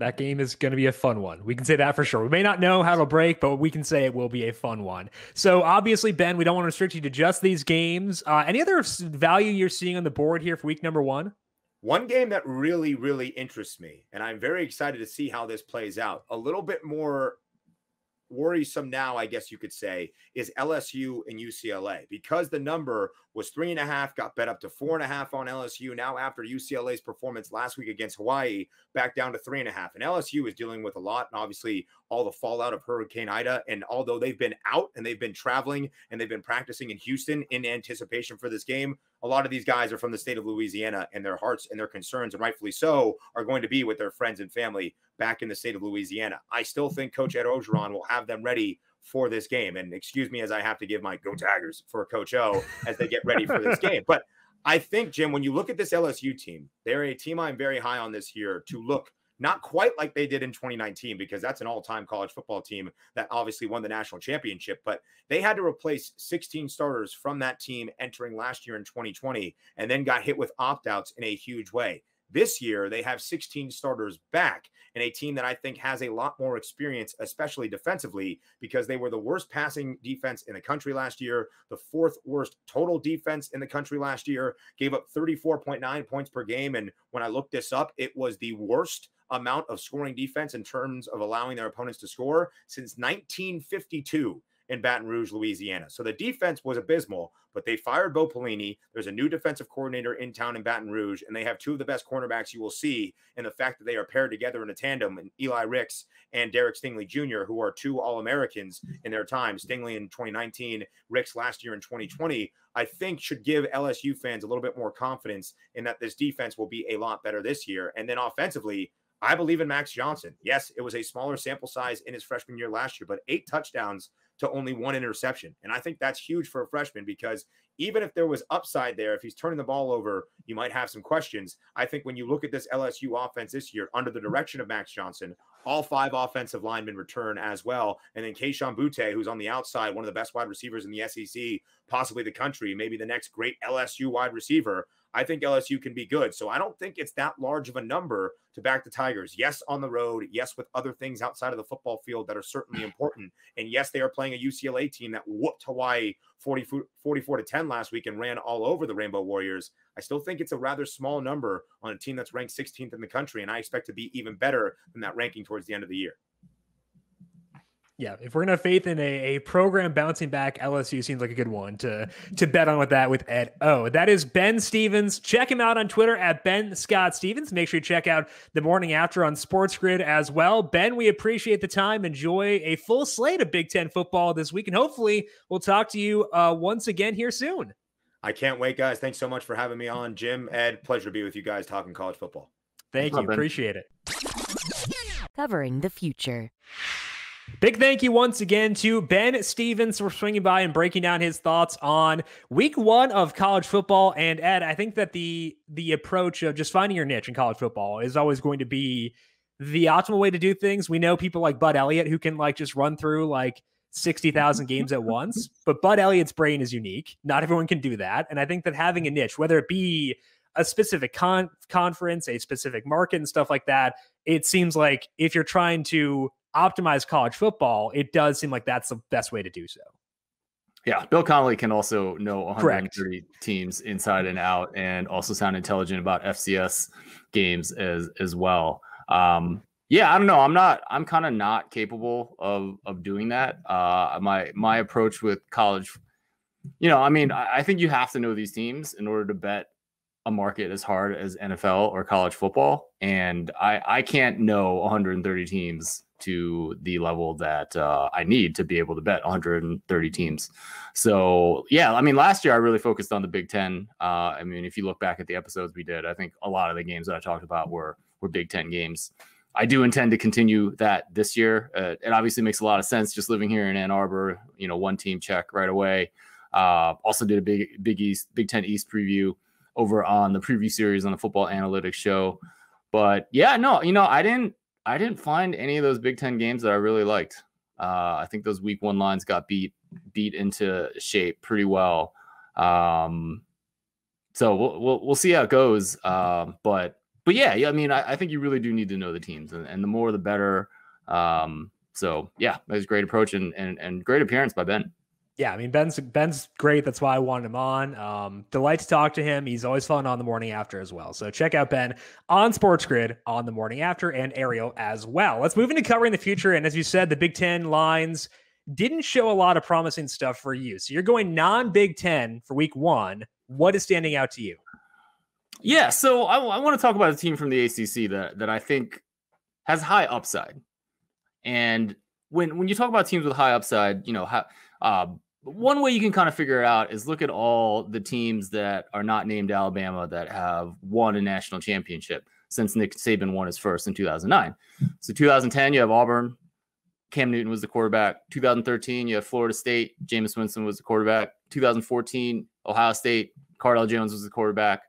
That game is going to be a fun one. We can say that for sure. We may not know how it'll break, but we can say it will be a fun one. So obviously, Ben, we don't want to restrict you to just these games. Uh, any other value you're seeing on the board here for week number one? One game that really, really interests me, and I'm very excited to see how this plays out. A little bit more worrisome now, I guess you could say, is L S U and U C L A, because the number was three and a half, got bet up to four and a half on L S U. Now after U C L A's performance last week against Hawaii, back down to three and a half. And L S U is dealing with a lot, and obviously all the fallout of Hurricane Ida. And although they've been out and they've been traveling and they've been practicing in Houston in anticipation for this game, a lot of these guys are from the state of Louisiana, and their hearts and their concerns, and rightfully so, are going to be with their friends and family back in the state of Louisiana. I still think Coach Ed Ogeron will have them ready for this game. And excuse me as I have to give my Go Tigers for Coach O as they get ready for this game. But I think, Jim, when you look at this L S U team, they're a team I'm very high on this year to look not quite like they did in twenty nineteen, because that's an all-time college football team that obviously won the national championship. But they had to replace sixteen starters from that team entering last year in twenty twenty and then got hit with opt-outs in a huge way. This year, they have sixteen starters back and a team that I think has a lot more experience, especially defensively, because they were the worst passing defense in the country last year, the fourth worst total defense in the country last year, gave up thirty-four point nine points per game. And when I looked this up, it was the worst amount of scoring defense in terms of allowing their opponents to score since nineteen fifty-two. In Baton Rouge, Louisiana. So the defense was abysmal, but they fired Bo Pelini. There's a new defensive coordinator in town in Baton Rouge, and they have two of the best cornerbacks you will see, and the fact that they are paired together in a tandem, and Eli Ricks and Derek Stingley Junior, who are two All-Americans in their time, Stingley in twenty nineteen, Ricks last year in twenty twenty, I think should give L S U fans a little bit more confidence in that this defense will be a lot better this year. And then offensively, I believe in Max Johnson. Yes, it was a smaller sample size in his freshman year last year, but eight touchdowns to only one interception. And I think that's huge for a freshman, because even if there was upside there, if he's turning the ball over, you might have some questions. I think when you look at this L S U offense this year under the direction of Max Johnson, all five offensive linemen return as well. And then Keishawn Butte, who's on the outside, one of the best wide receivers in the S E C, possibly the country, maybe the next great L S U wide receiver. I think L S U can be good. So I don't think it's that large of a number to back the Tigers. Yes, on the road. Yes, with other things outside of the football field that are certainly important. And yes, they are playing a U C L A team that whooped Hawaii forty-four to ten last week and ran all over the Rainbow Warriors. I still think it's a rather small number on a team that's ranked sixteenth in the country. And I expect to be even better than that ranking towards the end of the year. Yeah, if we're going to have faith in a, a program bouncing back, L S U seems like a good one to, to bet on with that with Ed O. That is Ben Stevens. Check him out on Twitter at Ben Scott Stevens. Make sure you check out The Morning After on Sports Grid as well. Ben, we appreciate the time. Enjoy a full slate of Big Ten football this week, and hopefully we'll talk to you uh, once again here soon. I can't wait, guys. Thanks so much for having me on. Jim, Ed, pleasure to be with you guys talking college football. Thank you. Appreciate it. Covering the future. Big thank you once again to Ben Stevens for swinging by and breaking down his thoughts on week one of college football. And Ed, I think that the the approach of just finding your niche in college football is always going to be the optimal way to do things. We know people like Bud Elliott who can like just run through like sixty thousand games at once, but Bud Elliott's brain is unique. Not everyone can do that. And I think that having a niche, whether it be a specific con- conference, a specific market and stuff like that, it seems like if you're trying to optimize college football, it does seem like that's the best way to do so. Yeah, Bill Connolly can also know one hundred thirty Correct. Teams inside and out, and also sound intelligent about F C S games as as well. Um, yeah, I don't know. I'm not. I'm kind of not capable of of doing that. Uh, my my approach with college, you know, I mean, I, I think you have to know these teams in order to bet a market as hard as N F L or college football, and I I can't know one hundred thirty teams to the level that uh, I need to be able to bet one hundred thirty teams. So yeah, I mean, last year I really focused on the Big Ten. Uh, I mean, if you look back at the episodes we did, I think a lot of the games that I talked about were, were Big Ten games. I do intend to continue that this year. Uh, it obviously makes a lot of sense just living here in Ann Arbor, you know, one team check right away. Uh, also did a big, big East, Big Ten East preview over on the preview series on the Football Analytics show. But yeah, no, you know, I didn't, I didn't find any of those Big Ten games that I really liked. Uh, I think those week one lines got beat beat into shape pretty well. Um, so we'll, we'll we'll see how it goes. Uh, but but yeah, yeah. I mean, I, I think you really do need to know the teams, and, and the more the better. Um, so yeah, that was a great approach and and and great appearance by Ben. Yeah, I mean, Ben's Ben's great. That's why I wanted him on. Um, delight to talk to him. He's always fun on The Morning After as well. So check out Ben on Sports Grid on The Morning After, and Ariel as well. Let's move into covering the future. And as you said, the Big Ten lines didn't show a lot of promising stuff for you. So you're going non-Big Ten for week one. What is standing out to you? Yeah, so I, I want to talk about a team from the A C C that, that I think has high upside. And when, when you talk about teams with high upside, you know, how... Uh, One way you can kind of figure it out is look at all the teams that are not named Alabama that have won a national championship since Nick Saban won his first in two thousand nine. So two thousand ten, you have Auburn, Cam Newton was the quarterback. twenty thirteen, you had Florida State. Jameis Winston was the quarterback. twenty fourteen, Ohio State. Cardell Jones was the quarterback.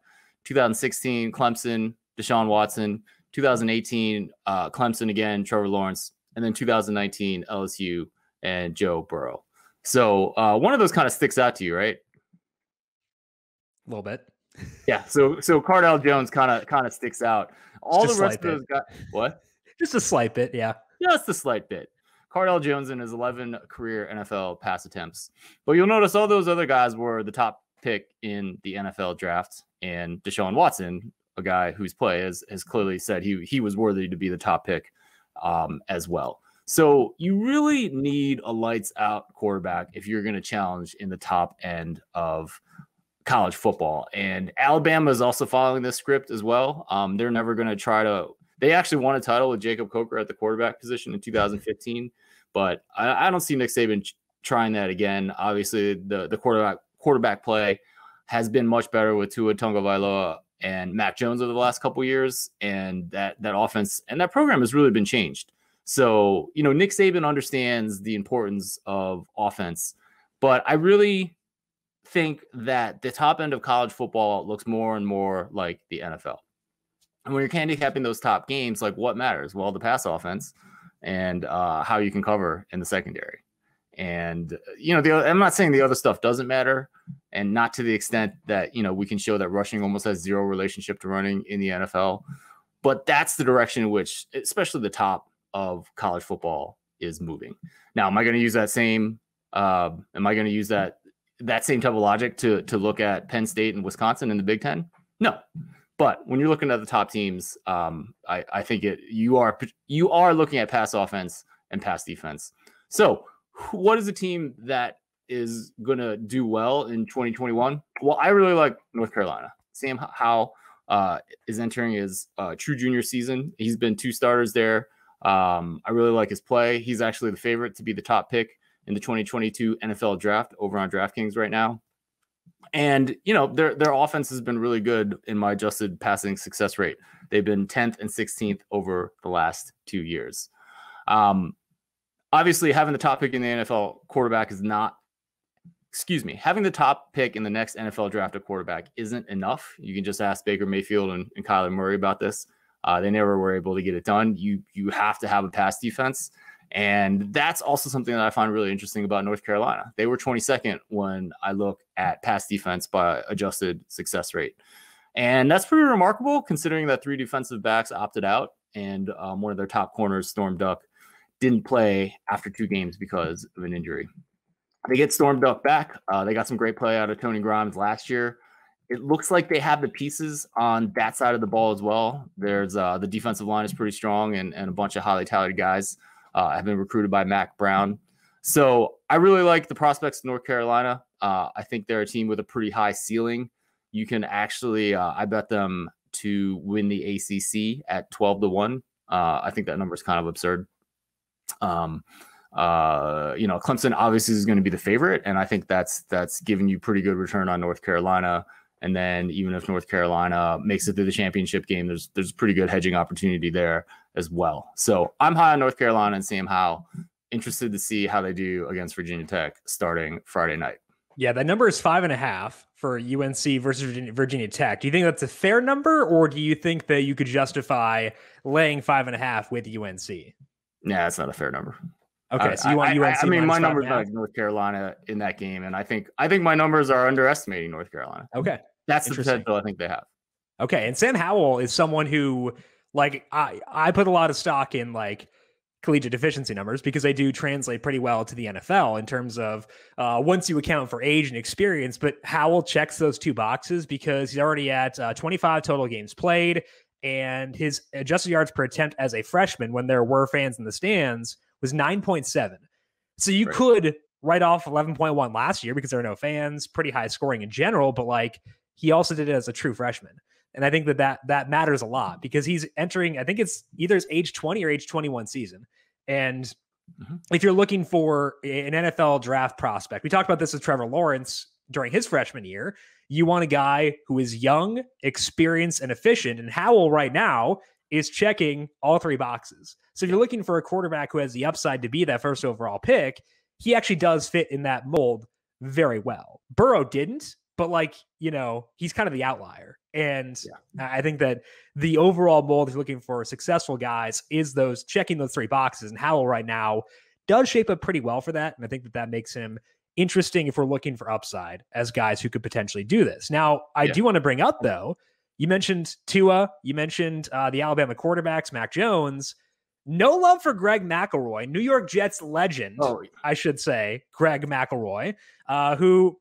twenty sixteen, Clemson. Deshaun Watson. twenty eighteen, uh, Clemson again. Trevor Lawrence. And then two thousand nineteen, L S U and Joe Burrow. So uh, one of those kind of sticks out to you, right? A little bit. Yeah. So so Cardell Jones kind of kind of sticks out. All the rest of those guys. What? Just a slight bit. Yeah. Just a slight bit. Cardell Jones in his eleven career N F L pass attempts. But you'll notice all those other guys were the top pick in the N F L draft. And Deshaun Watson, a guy whose play has, has clearly said he, he was worthy to be the top pick um, as well. So you really need a lights out quarterback if you're going to challenge in the top end of college football. And Alabama is also following this script as well. Um, they're never going to try to They actually won a title with Jacob Coker at the quarterback position in two thousand fifteen, but I, I don't see Nick Saban ch- trying that again. Obviously, the, the quarterback quarterback play has been much better with Tua Tagovailoa and Mac Jones over the last couple of years, and that that offense and that program has really been changed. So, you know, Nick Saban understands the importance of offense, but I really think that the top end of college football looks more and more like the N F L. And when you're handicapping those top games, like what matters? Well, the pass offense and uh, how you can cover in the secondary. And, you know, the, I'm not saying the other stuff doesn't matter, and not to the extent that, you know, we can show that rushing almost has zero relationship to running in the N F L. But that's the direction in which, especially the top of college football, is moving. Now, am I going to use that same uh, am I going to use that that same type of logic to to look at Penn State and Wisconsin in the Big Ten? No. But when you're looking at the top teams, um, I, I think it you are you are looking at pass offense and pass defense. So what is a team that is going to do well in twenty twenty-one? Well, I really like North Carolina. Sam Howell uh, is entering his uh, true junior season. He's been two starters there. Um, I really like his play. He's actually the favorite to be the top pick in the twenty twenty-two N F L draft over on DraftKings right now. And, you know, their their offense has been really good in my adjusted passing success rate. They've been tenth and sixteenth over the last two years. Um, obviously, having the top pick in the N F L quarterback is not, excuse me, having the top pick in the next N F L draft of quarterback isn't enough. You can just ask Baker Mayfield and, and Kyler Murray about this. Uh, they never were able to get it done. You, you have to have a pass defense. And that's also something that I find really interesting about North Carolina. They were twenty-second when I look at pass defense by adjusted success rate. And that's pretty remarkable considering that three defensive backs opted out and um, one of their top corners, Storm Duck, didn't play after two games because of an injury. They get Storm Duck back. Uh, they got some great play out of Tony Grimes last year. It looks like they have the pieces on that side of the ball as well. There's uh, the defensive line is pretty strong and, and a bunch of highly talented guys. Uh, have been recruited by Mac Brown. So I really like the prospects of North Carolina. Uh, I think they're a team with a pretty high ceiling. You can actually, uh, I bet them to win the A C C at twelve to one. Uh, I think that number is kind of absurd. Um, uh, you know, Clemson obviously is going to be the favorite, and I think that's that's giving you pretty good return on North Carolina. And then even if North Carolina makes it through the championship game, there's there's a pretty good hedging opportunity there as well. So I'm high on North Carolina and Sam Howell. Interested to see how they do against Virginia Tech starting Friday night. Yeah, that number is five and a half for U N C versus Virginia, Virginia Tech. Do you think that's a fair number, or do you think that you could justify laying five and a half with U N C? Nah, that's not a fair number. Okay, I, so you want U N C? I, I, I mean, my numbers are like North Carolina in that game, and I think I think my numbers are underestimating North Carolina. Okay, that's the potential I think they have. Okay, and Sam Howell is someone who, like, I I put a lot of stock in like collegiate efficiency numbers because they do translate pretty well to the N F L in terms of uh, once you account for age and experience. But Howell checks those two boxes because he's already at uh, twenty-five total games played, and his adjusted yards per attempt as a freshman, when there were fans in the stands, was nine point seven. So you right. could write off eleven point one last year because there are no fans, pretty high scoring in general, but like he also did it as a true freshman. And I think that that, that matters a lot because he's entering, I think it's either his age twenty or age twenty-one season. And mm-hmm. if you're looking for an N F L draft prospect, we talked about this with Trevor Lawrence during his freshman year, you want a guy who is young, experienced, and efficient. And Howell right now is checking all three boxes. So if you're looking for a quarterback who has the upside to be that first overall pick, he actually does fit in that mold very well. Burrow didn't, but like, you know, he's kind of the outlier. And yeah. I think that the overall mold you're looking for successful guys is those checking those three boxes. And Howell right now does shape up pretty well for that. And I think that that makes him interesting if we're looking for upside as guys who could potentially do this. Now, I yeah. do want to bring up, though, you mentioned Tua, you mentioned uh, the Alabama quarterbacks, Mac Jones. No love for Greg McElroy, New York Jets legend, oh, yeah. I should say, Greg McElroy, uh, who,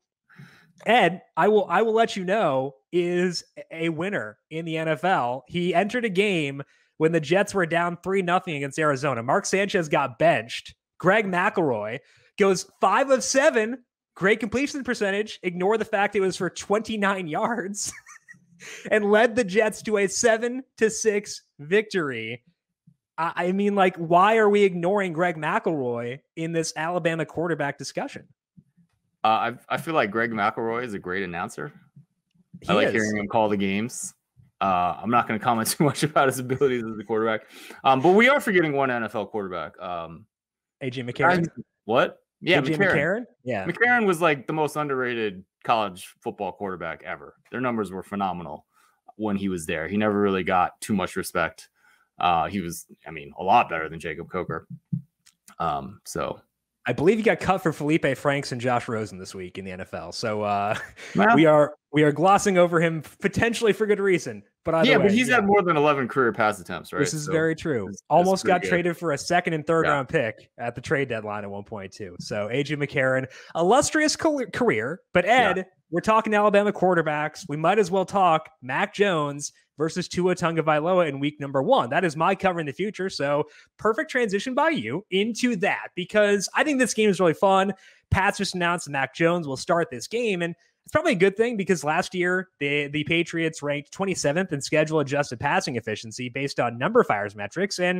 Ed, I will I will let you know, is a winner in the N F L. He entered a game when the Jets were down three nothing against Arizona. Mark Sanchez got benched. Greg McElroy goes five of seven, great completion percentage, ignore the fact it was for twenty-nine yards, and led the Jets to a seven to six victory. I mean, like, why are we ignoring Greg McElroy in this Alabama quarterback discussion? Uh, I I feel like Greg McElroy is a great announcer. He I like is. hearing him call the games. Uh, I'm not going to comment too much about his abilities as a quarterback, um, but we are forgetting one N F L quarterback. Um, A J McCarron. I, what? Yeah, McCarron. McCarron. Yeah, McCarron was like the most underrated college football quarterback ever. Their numbers were phenomenal when he was there. He never really got too much respect. Uh, he was, I mean, a lot better than Jacob Coker. Um, so I believe he got cut for Felipe Franks and Josh Rosen this week in the N F L. So uh, well, we are we are glossing over him potentially for good reason. But yeah, way, but he's yeah. had more than eleven career pass attempts, right? This is so, very true. This, Almost this got good. traded for a second and third yeah. round pick at the trade deadline at one point too. So A J McCarron, illustrious career. But Ed, yeah. we're talking Alabama quarterbacks. We might as well talk Mac Jones versus Tua Tagovailoa in week number one. That is my cover in the future. So perfect transition by you into that, because I think this game is really fun. Pats just announced Mac Jones will start this game. And it's probably a good thing, because last year the, the Patriots ranked twenty-seventh in schedule adjusted passing efficiency based on NumberFire's metrics. And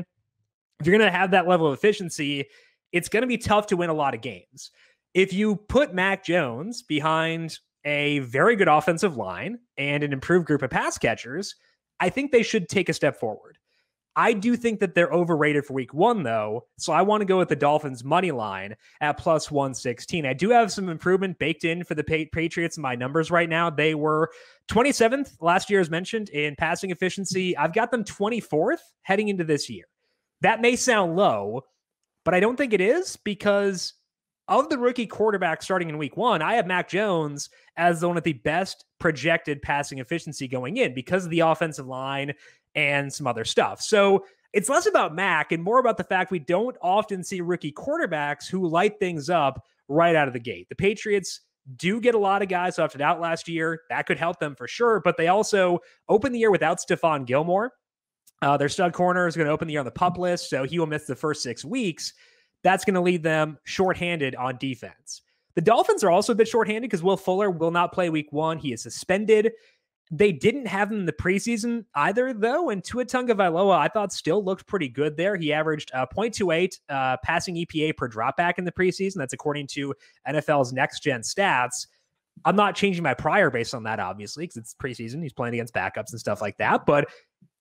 if you're going to have that level of efficiency, it's going to be tough to win a lot of games. If you put Mac Jones behind a very good offensive line and an improved group of pass catchers, I think they should take a step forward. I do think that they're overrated for week one, though, so I want to go with the Dolphins' money line at plus one sixteen. I do have some improvement baked in for the Patriots in my numbers right now. They were twenty-seventh last year, as mentioned, in passing efficiency. I've got them twenty-fourth heading into this year. That may sound low, but I don't think it is, because of the rookie quarterback starting in week one, I have Mac Jones as the one with the best projected passing efficiency going in because of the offensive line and some other stuff. So it's less about Mac and more about the fact we don't often see rookie quarterbacks who light things up right out of the gate. The Patriots do get a lot of guys who opted out last year. That could help them for sure, but they also opened the year without Stephon Gilmore. Uh, their stud corner is going to open the year on the PUP list, so he will miss the first six weeks. That's going to leave them shorthanded on defense. The Dolphins are also a bit shorthanded because Will Fuller will not play week one. He is suspended. They didn't have him in the preseason either, though, and Tua Tagovailoa, I thought, still looked pretty good there. He averaged uh, zero point two eight uh, passing E P A per dropback in the preseason. That's according to N F L's next-gen stats. I'm not changing my prior based on that, obviously, because it's preseason. He's playing against backups and stuff like that, but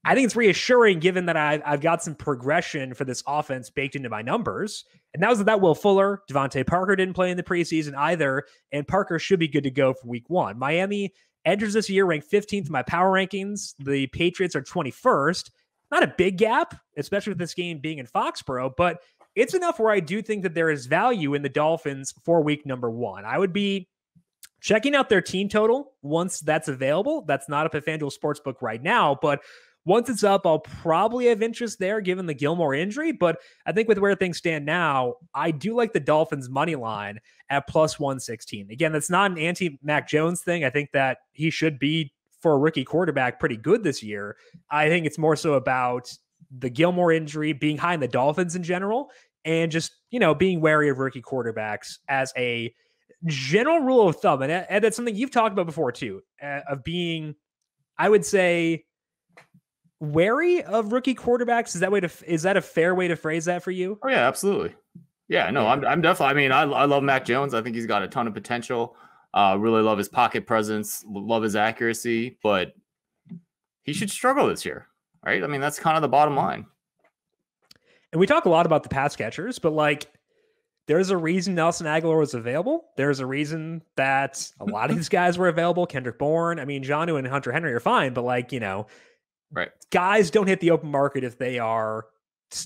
I think it's reassuring given that I've, I've got some progression for this offense baked into my numbers. And that was that Will Fuller, Devontae Parker didn't play in the preseason either, and Parker should be good to go for week one. Miami enters this year ranked fifteenth in my power rankings. The Patriots are twenty-first. Not a big gap, especially with this game being in Foxborough, but it's enough where I do think that there is value in the Dolphins for week number one. I would be checking out their team total once that's available. That's not up at FanDuel Sportsbook right now, but once it's up, I'll probably have interest there given the Gilmore injury. But I think with where things stand now, I do like the Dolphins money line at plus one sixteen. Again, that's not an anti-Mac Jones thing. I think that he should be, for a rookie quarterback, pretty good this year. I think it's more so about the Gilmore injury being high in the Dolphins in general and just, you know, being wary of rookie quarterbacks as a general rule of thumb. And, and that's something you've talked about before too, uh, of being, I would say, wary of rookie quarterbacks. Is that way to is that a fair way to phrase that for you? Oh yeah, absolutely. Yeah, no, I'm I'm definitely. I mean, I I love Mac Jones. I think he's got a ton of potential. Uh, really love his pocket presence. Love his accuracy, but he should struggle this year. right? I mean, that's kind of the bottom line. And we talk a lot about the pass catchers, but like, there's a reason Nelson Aguilar was available. There's a reason that a lot of these guys were available. Kendrick Bourne. I mean, Jonnu and Hunter Henry are fine, but like, you know, right, guys don't hit the open market if they are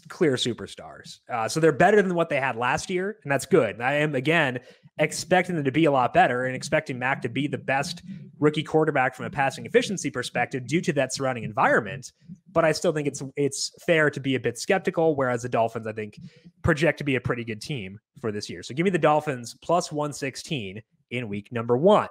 clear superstars. Uh, so they're better than what they had last year, and that's good. And I am, again, expecting them to be a lot better and expecting Mac to be the best rookie quarterback from a passing efficiency perspective due to that surrounding environment. But I still think it's it's fair to be a bit skeptical, whereas the Dolphins, I think, project to be a pretty good team for this year. So give me the Dolphins plus one sixteen in week number one.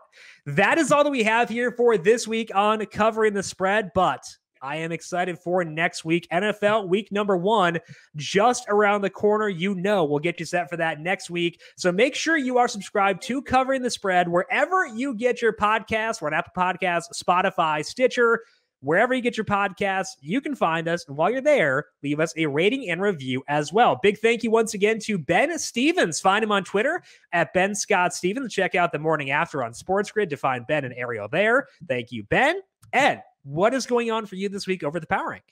That is all that we have here for this week on Covering the Spread, but I am excited for next week. N F L week number one, just around the corner. You know, we'll get you set for that next week. So make sure you are subscribed to Covering the Spread wherever you get your podcasts. We're on Apple Podcasts, Spotify, Stitcher, wherever you get your podcasts, you can find us. And while you're there, leave us a rating and review as well. Big thank you once again to Ben Stevens. Find him on Twitter at Ben Scott Stevens. Check out The Morning After on Sports Grid to find Ben and Ariel there. Thank you, Ben. Ed, what is going on for you this week over the Power Rank?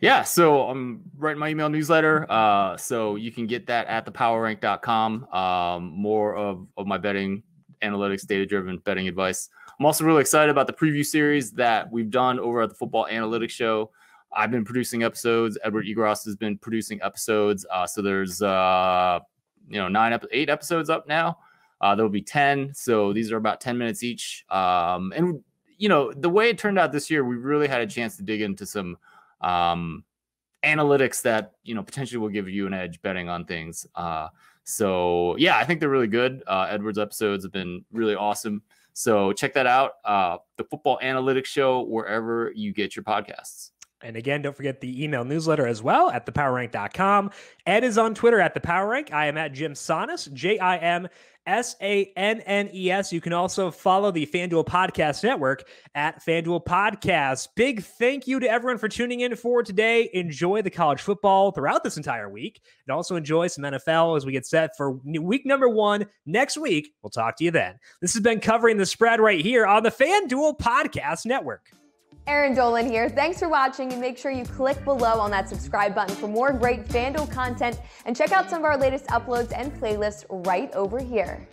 Yeah, so I'm writing my email newsletter. Uh, so you can get that at the power rank dot com. Um, more of, of my betting analytics, data-driven betting advice. I'm also really excited about the preview series that we've done over at the Football Analytics Show. I've been producing episodes. Edward Egros has been producing episodes. Uh, so there's, uh, you know, nine, eight episodes up now. Uh, there'll be ten. So these are about ten minutes each. Um, and you know, the way it turned out this year, we really had a chance to dig into some um, analytics that, you know, potentially will give you an edge betting on things. Uh, so, yeah, I think they're really good. Uh, Edward's episodes have been really awesome. So check that out. Uh, the Football Analytics Show, wherever you get your podcasts. And again, don't forget the email newsletter as well at the power rank dot com. Ed is on Twitter at the power rank. I am at Jim Sannes, J I M S A N N E S. You can also follow the FanDuel Podcast Network at FanDuel Podcasts. Big thank you to everyone for tuning in for today. Enjoy the college football throughout this entire week, and also enjoy some N F L as we get set for week number one next week. We'll talk to you then. This has been Covering the Spread right here on the FanDuel Podcast Network. Aaron Dolan here. Thanks for watching, and make sure you click below on that subscribe button for more great FanDuel content, and check out some of our latest uploads and playlists right over here.